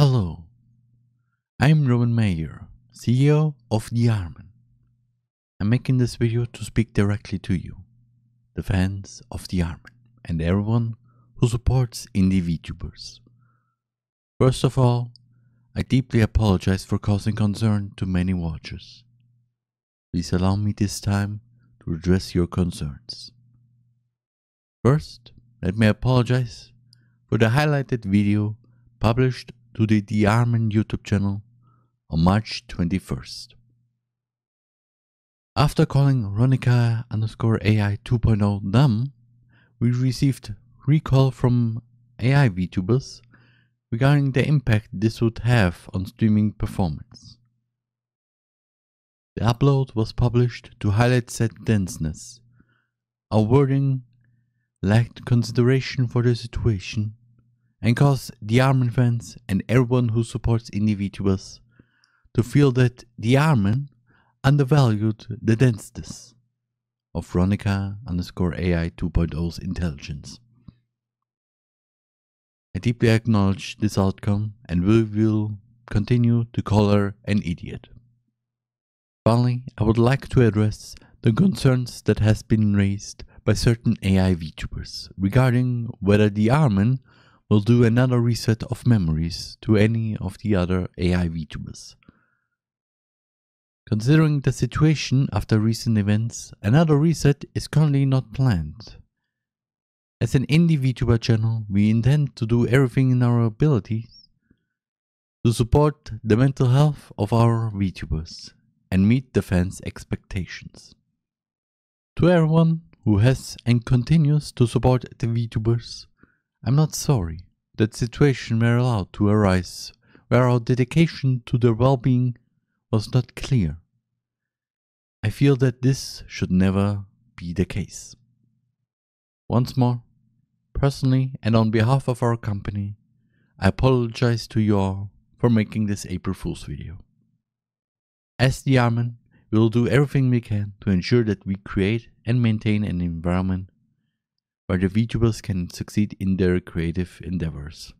Hello, I'm Roman Mayer, CEO of The R-Man. I'm making this video to speak directly to you, the fans of The R-Man, and everyone who supports indie VTubers. First of all, I deeply apologize for causing concern to many watchers. Please allow me this time to address your concerns. First, let me apologize for the highlighted video published to the The R-Man YouTube channel on March 21st. After calling Ronica underscore AI 2.0 dumb, we received recall from AI VTubers regarding the impact this would have on streaming performance. The upload was published to highlight said denseness. Our wording lacked consideration for the situation and cause The R-Man fans and everyone who supports indie VTubers to feel that The R-Man undervalued the denseness of Ronica underscore AI 2.0's intelligence. I deeply acknowledge this outcome, and we will continue to call her an idiot. Finally, I would like to address the concerns that has been raised by certain AI VTubers regarding whether The R-Man will do another reset of memories to any of the other AI VTubers. Considering the situation after recent events, another reset is currently not planned. As an indie VTuber channel, we intend to do everything in our abilities to support the mental health of our VTubers and meet the fans' expectations. To everyone who has and continues to support the VTubers, I'm not sorry that situations were allowed to arise where our dedication to their well-being was not clear. I feel that this should never be the case. Once more, personally and on behalf of our company, I apologize to you all for making this April Fool's video. As The R-Man, we will do everything we can to ensure that we create and maintain an environment where the VTubers can succeed in their creative endeavors.